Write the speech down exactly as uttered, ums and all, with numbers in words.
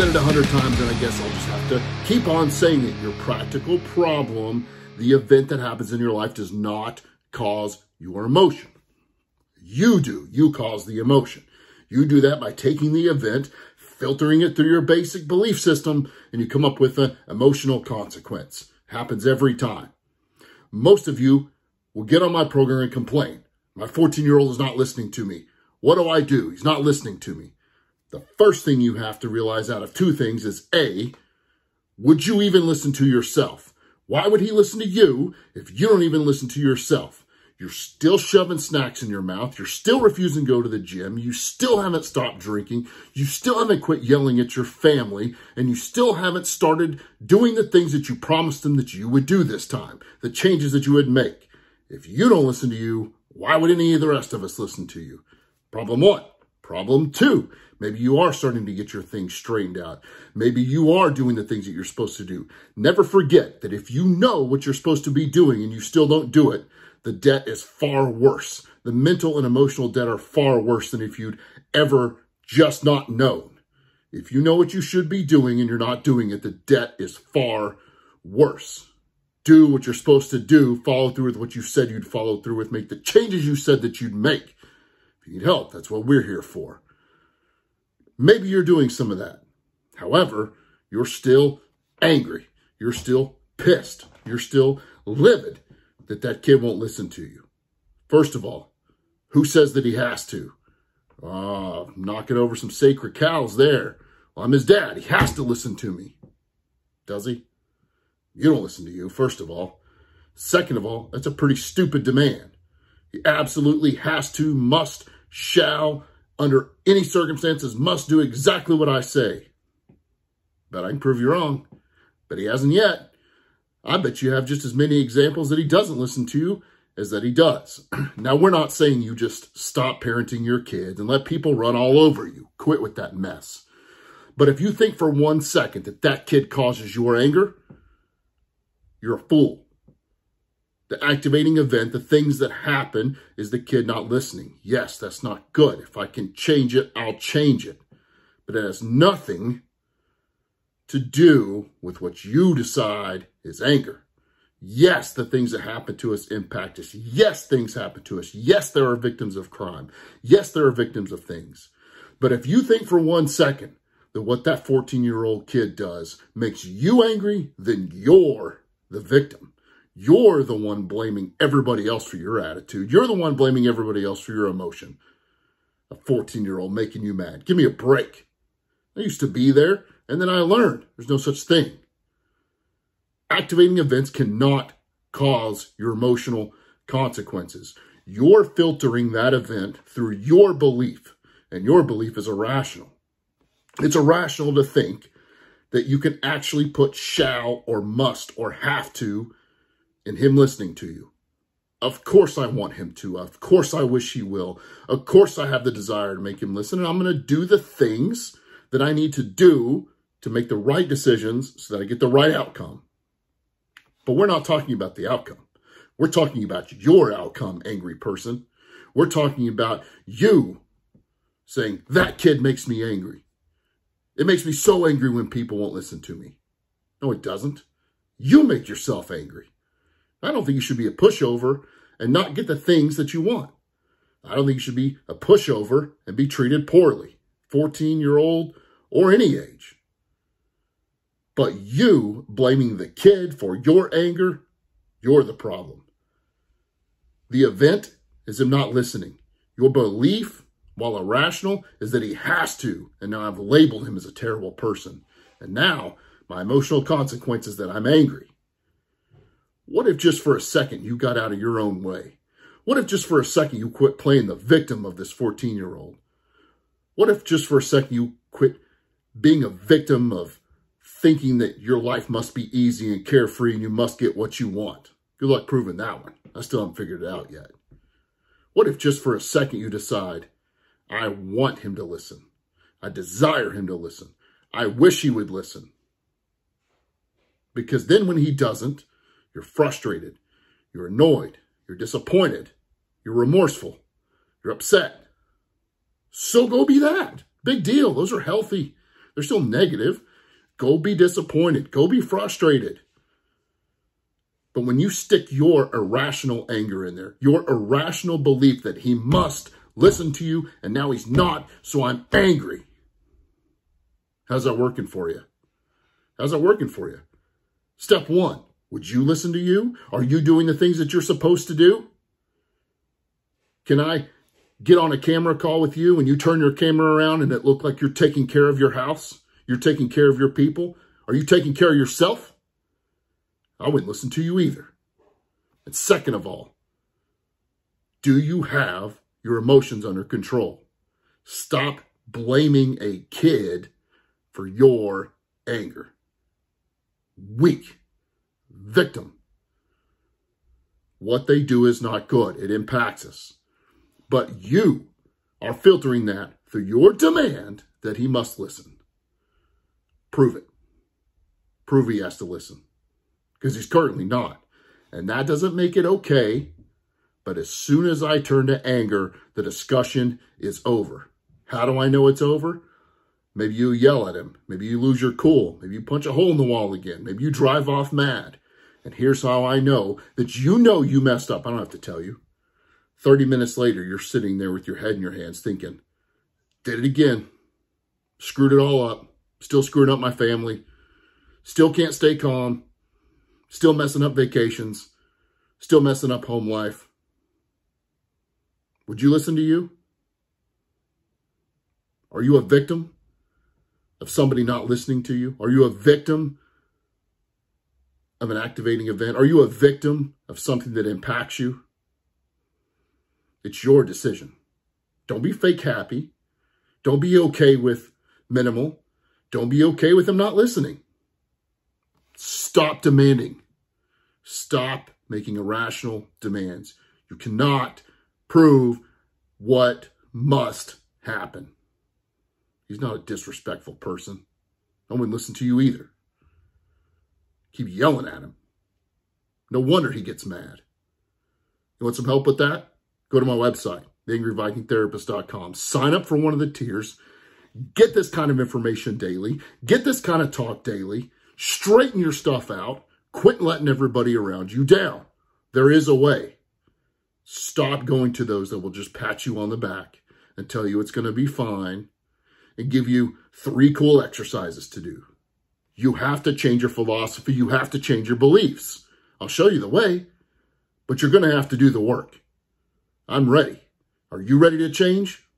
said it a hundred times, and I guess I'll just have to keep on saying it. Your practical problem, the event that happens in your life, does not cause your emotion. You do. You cause the emotion. You do that by taking the event, filtering it through your basic belief system, and you come up with an emotional consequence. Happens every time. Most of you will get on my program and complain. My fourteen-year-old is not listening to me. What do I do? He's not listening to me. The first thing you have to realize out of two things is, A, would you even listen to yourself? Why would he listen to you if you don't even listen to yourself? You're still shoving snacks in your mouth. You're still refusing to go to the gym. You still haven't stopped drinking. You still haven't quit yelling at your family. And you still haven't started doing the things that you promised them that you would do this time, the changes that you would make. If you don't listen to you, why would any of the rest of us listen to you? Problem one. Problem two. Maybe you are starting to get your things straightened out. Maybe you are doing the things that you're supposed to do. Never forget that if you know what you're supposed to be doing and you still don't do it, the debt is far worse. The mental and emotional debt are far worse than if you'd ever just not known. If you know what you should be doing and you're not doing it, the debt is far worse. Do what you're supposed to do. Follow through with what you said you'd follow through with. Make the changes you said that you'd make. If you need help, that's what we're here for. Maybe you're doing some of that. However, you're still angry. You're still pissed. You're still livid that that kid won't listen to you. First of all, who says that he has to? Uh, knocking over some sacred cows there. Well, I'm his dad. He has to listen to me. Does he? You don't listen to you, first of all. Second of all, that's a pretty stupid demand. He absolutely has to, must, shall, under any circumstances, must do exactly what I say. But I can prove you wrong. But he hasn't yet. I bet you have just as many examples that he doesn't listen to you as that he does. Now, we're not saying you just stop parenting your kids and let people run all over you. Quit with that mess. But if you think for one second that that kid causes your anger, you're a fool. The activating event, the things that happen, is the kid not listening. Yes, that's not good. If I can change it, I'll change it. But it has nothing to do with what you decide is anger. Yes, the things that happen to us impact us. Yes, things happen to us. Yes, there are victims of crime. Yes, there are victims of things. But if you think for one second that what that fourteen-year-old kid does makes you angry, then you're the victim. You're the one blaming everybody else for your attitude. You're the one blaming everybody else for your emotion. A fourteen-year-old making you mad. Give me a break. I used to be there. And then I learned there's no such thing. Activating events cannot cause your emotional consequences. You're filtering that event through your belief, and your belief is irrational. It's irrational to think that you can actually put shall or must or have to in him listening to you. Of course I want him to. Of course I wish he will. Of course I have the desire to make him listen, and I'm going to do the things that I need to do to make the right decisions so that I get the right outcome. But we're not talking about the outcome. We're talking about your outcome, angry person. We're talking about you saying, that kid makes me angry. It makes me so angry when people won't listen to me. No, it doesn't. You make yourself angry. I don't think you should be a pushover and not get the things that you want. I don't think you should be a pushover and be treated poorly, fourteen-year-old or any age. But you blaming the kid for your anger, you're the problem. The event is him not listening. Your belief, while irrational, is that he has to, and now I've labeled him as a terrible person. And now my emotional consequence is that I'm angry. What if just for a second you got out of your own way? What if just for a second you quit playing the victim of this fourteen-year-old? What if just for a second you quit being a victim of thinking that your life must be easy and carefree and you must get what you want? Good luck proving that one. I still haven't figured it out yet. What if just for a second you decide, I want him to listen. I desire him to listen. I wish he would listen. Because then when he doesn't, you're frustrated. You're annoyed. You're disappointed. You're remorseful. You're upset. So go be that. Big deal. Those are healthy. They're still negative. Go be disappointed. Go be frustrated. But when you stick your irrational anger in there, your irrational belief that he must listen to you, and now he's not, so I'm angry. How's that working for you? How's that working for you? Step one, would you listen to you? Are you doing the things that you're supposed to do? Can I get on a camera call with you and you turn your camera around and it look like you're taking care of your house? You're taking care of your people? Are you taking care of yourself? I wouldn't listen to you either. And second of all, do you have your emotions under control? Stop blaming a kid for your anger. Weak. Victim. What they do is not good. It impacts us. But you are filtering that through your demand that he must listen. Prove it. Prove he has to listen. Because he's currently not. And that doesn't make it okay. But as soon as I turn to anger, the discussion is over. How do I know it's over? Maybe you yell at him. Maybe you lose your cool. Maybe you punch a hole in the wall again. Maybe you drive off mad. And here's how I know that you know you messed up. I don't have to tell you. thirty minutes later, you're sitting there with your head in your hands thinking, did it again. Screwed it all up. Still screwing up my family. Still can't stay calm. Still messing up vacations. Still messing up home life. Would you listen to you? Are you a victim of somebody not listening to you? Are you a victim of an activating event? Are you a victim of something that impacts you? It's your decision. Don't be fake happy. Don't be okay with minimal. Don't be okay with them not listening. Stop demanding. Stop making irrational demands. You cannot prove what must happen. He's not a disrespectful person. No one listens to you either. Keep yelling at him. No wonder he gets mad. You want some help with that? Go to my website, the angry viking therapist dot com. Sign up for one of the tiers. Get this kind of information daily. Get this kind of talk daily. Straighten your stuff out. Quit letting everybody around you down. There is a way. Stop going to those that will just pat you on the back and tell you it's going to be fine, and give you three cool exercises to do. You have to change your philosophy. You have to change your beliefs. I'll show you the way, but you're going to have to do the work. I'm ready. Are you ready to change?